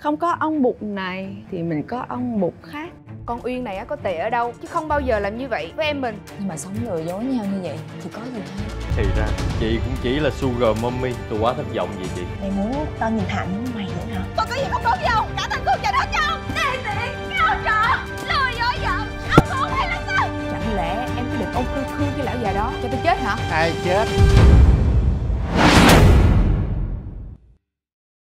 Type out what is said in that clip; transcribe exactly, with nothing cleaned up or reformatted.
không có ông bụt này thì mình có ông bụt khác. Con Uyên này có tệ ở đâu chứ không bao giờ làm như vậy với em mình. Nhưng mà sống lừa dối nhau như vậy thì có gì hay. Thì ra chị cũng chỉ là sugar mommy. Tôi quá thất vọng vậy chị. Mày muốn tao nhìn thẳng mày nữa hả? Tôi có gì không đúng với ông? Đã thành con trời đất nhau. Đề tiện, cao trọ, lừa dối vợ. Ông không hay lắm sao? Chẳng lẽ em cứ được ông khư khư cái lão già đó cho tôi chết hả? Ai chết.